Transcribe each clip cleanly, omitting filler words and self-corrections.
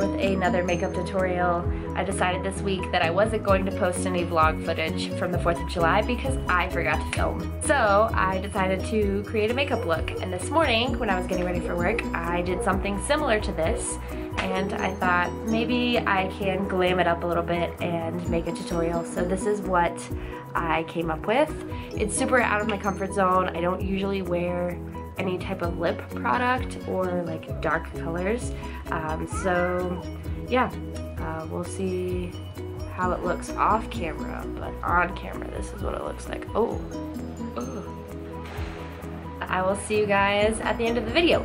here with another makeup tutorial. I decided this week that I wasn't going to post any vlog footage from the 4th of July because I forgot to film. So I decided to create a makeup look, and this morning when I was getting ready for work I did something similar to this, and I thought maybe I can glam it up a little bit and make a tutorial. So this is what I came up with. It's super out of my comfort zone. I don't usually wear any type of lip product or like dark colors, so yeah, we'll see how it looks off camera, but on camera this is what it looks like. Oh. I will see you guys at the end of the video.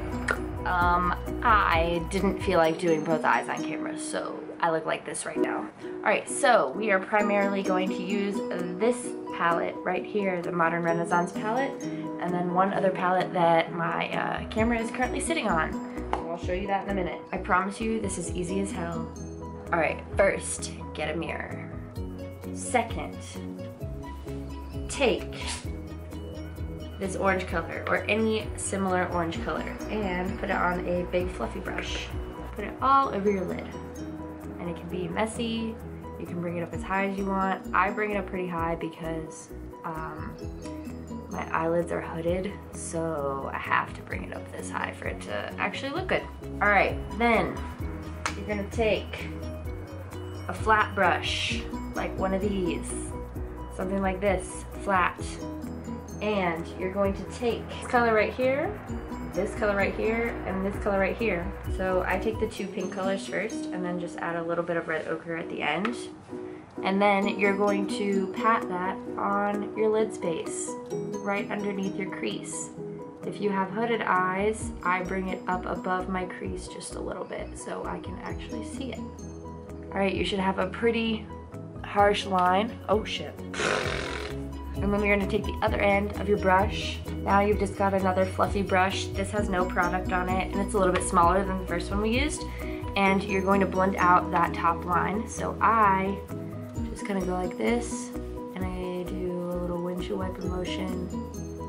I didn't feel like doing both eyes on camera, so I look like this right now. Alright, so we are primarily going to use this palette right here, the Modern Renaissance palette, and then one other palette that my camera is currently sitting on. So I'll show you that in a minute. I promise you this is easy as hell. Alright, first, get a mirror. Second, take this orange color or any similar orange color and put it on a big fluffy brush. Put it all over your lid, and it can be messy. You can bring it up as high as you want. I bring it up pretty high because my eyelids are hooded, so I have to bring it up this high for it to actually look good. All right, then you're gonna take a flat brush, like one of these, something like this, flat. And you're going to take this color right here, this color right here, and this color right here. So I take the two pink colors first and then just add a little bit of red ochre at the end. And then you're going to pat that on your lid space, right underneath your crease. If you have hooded eyes, I bring it up above my crease just a little bit so I can actually see it. All right, you should have a pretty harsh line. Oh shit. And then you're going to take the other end of your brush. Now you've just got another fluffy brush. This has no product on it, and it's a little bit smaller than the first one we used. And you're going to blend out that top line. So I just kind of go like this, and I do a little windshield wiper motion.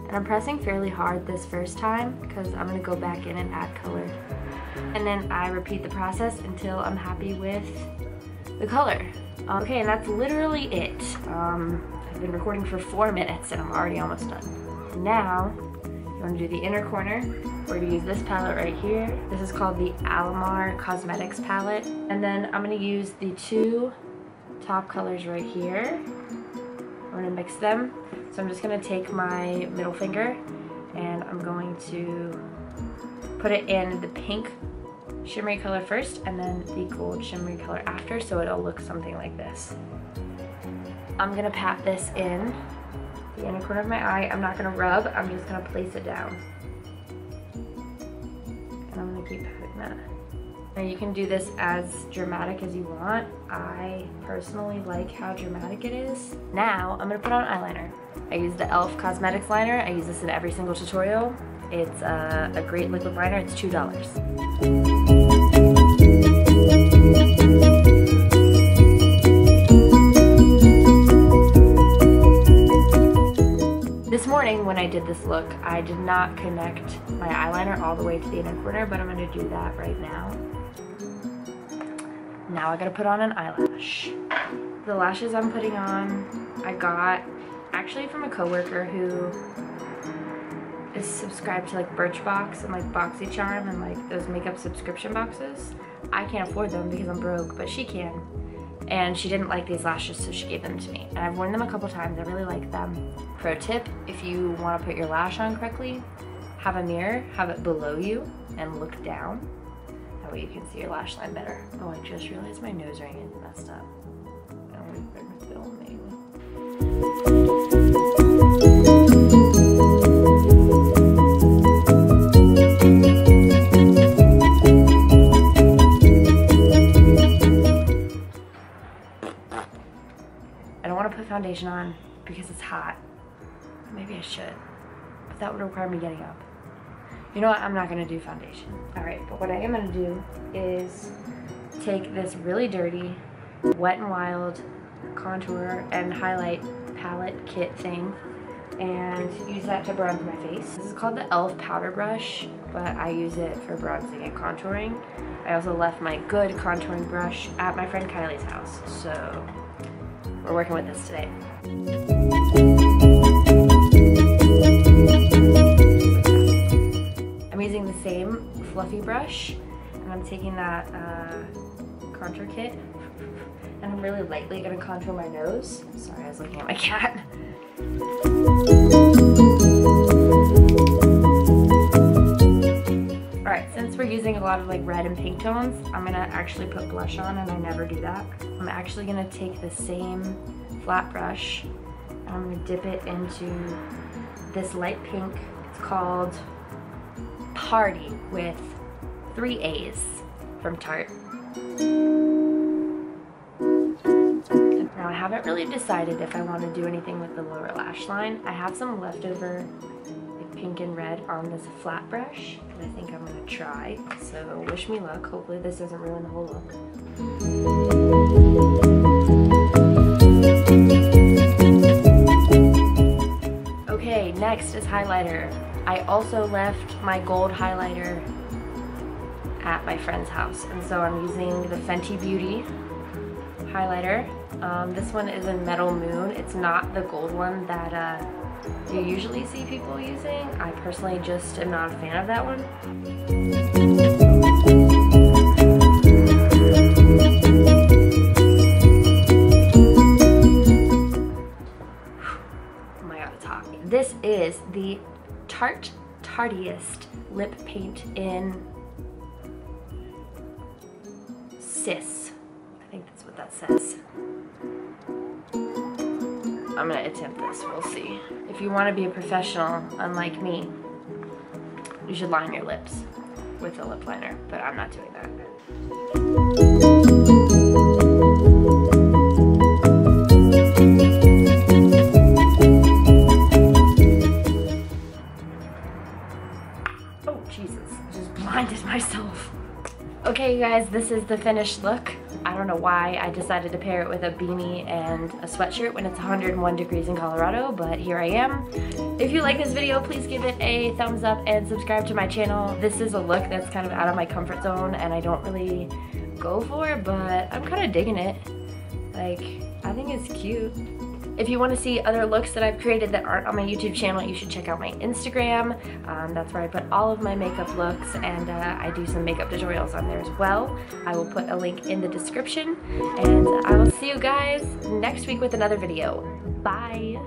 And I'm pressing fairly hard this first time because I'm going to go back in and add color. And then I repeat the process until I'm happy with the color. Okay, and that's literally it. I've been recording for 4 minutes and I'm already almost done. Now, you want to do the inner corner. We're going to use this palette right here. This is called the Alomar Cosmetics palette. And then I'm going to use the two top colors right here. I'm going to mix them. So I'm just going to take my middle finger and I'm going to put it in the pink shimmery color first and then the gold shimmery color after, so it'll look something like this. I'm gonna pat this in the inner corner of my eye. I'm not gonna rub, I'm just gonna place it down. And I'm gonna keep patting that. Now you can do this as dramatic as you want. I personally like how dramatic it is. Now I'm gonna put on eyeliner. I use the e.l.f. Cosmetics liner. I use this in every single tutorial. It's a great liquid liner, it's $2. This morning when I did this look, I did not connect my eyeliner all the way to the inner corner, but I'm going to do that right now. Now I got to put on an eyelash. The lashes I'm putting on, I got actually from a coworker who is subscribed to like Birchbox and like BoxyCharm and like those makeup subscription boxes. I can't afford them because I'm broke, but she can. And she didn't like these lashes, so she gave them to me. And I've worn them a couple times, I really like them. Pro tip, if you want to put your lash on correctly, have a mirror, have it below you, and look down. That way you can see your lash line better. Oh, I just realized my nose ring is messed up. I'm going to film foundation on because it's hot. Maybe I should, but that would require me getting up. You know what, I'm not gonna do foundation. All right, but what I am gonna do is take this really dirty Wet n Wild contour and highlight palette kit thing and use that to bronze my face. This is called the e.l.f. powder brush. but I use it for bronzing and contouring. I also left my good contouring brush at my friend Kylie's house, so we're working with this today. I'm using the same fluffy brush, and I'm taking that contour kit, and I'm really lightly going to contour my nose. I'm sorry, I was looking at my cat. Alright, since we're using a lot of like red and pink tones, I'm going to actually put blush on, and I never do that. I'm actually going to take the same flat brush, and I'm going to dip it into this light pink. It's called Party with 3 A's from Tarte. Now I haven't really decided if I want to do anything with the lower lash line. I have some leftover pink and red on this flat brush that I think I'm going to try, so wish me luck. Hopefully this doesn't ruin the whole look. Okay, next is highlighter. I also left my gold highlighter at my friend's house, and so I'm using the Fenty Beauty highlighter. This one is in Metal Moon. It's not the gold one that you usually see people using. I personally just am not a fan of that one. Oh my god, it's hot. This is the Tarte Tarteist lip paint in Sis. I think that's what that says. I'm gonna attempt this, we'll see. If you wanna be a professional, unlike me, you should line your lips with a lip liner, but I'm not doing that. Oh, Jesus, I just blinded myself. Okay, you guys, this is the finished look. I don't know why I decided to pair it with a beanie and a sweatshirt when it's 101 degrees in Colorado, but here I am. If you like this video, please give it a thumbs up and subscribe to my channel. This is a look that's kind of out of my comfort zone and I don't really go for, but I'm kind of digging it. Like, I think it's cute. If you want to see other looks that I've created that aren't on my YouTube channel, you should check out my Instagram. That's where I put all of my makeup looks, and I do some makeup tutorials on there as well. I will put a link in the description, and I will see you guys next week with another video. Bye!